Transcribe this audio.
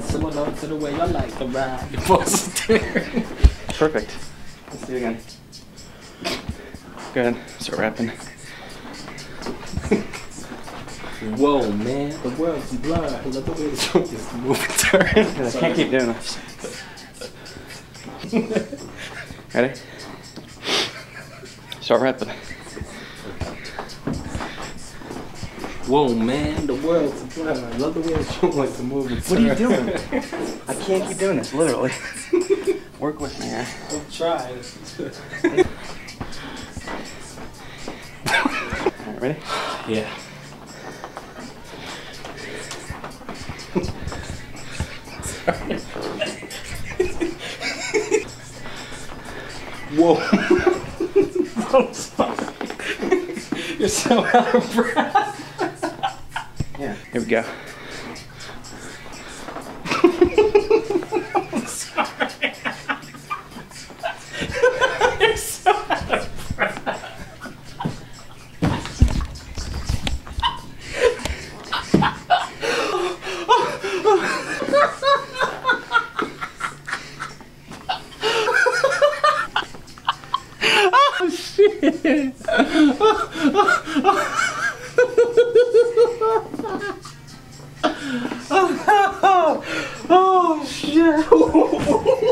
Someone else in the way, y'all like the ride. Perfect. Let's do it again. Go ahead, start rapping. Whoa, man, the world's blind. Look the way this move and turn. I can't keep doing this. Ready? Start rapping. Whoa, man, the world's blind. I love the way this wants to move and turn. What are you doing? I can't keep doing this, literally. Work with me, man. I'll try. Alright, ready? Yeah. Whoa. I'm sorry. You're so out of breath. Yeah. Here we go. I'm sorry. You're so out of breath. Shit. Oh, shit.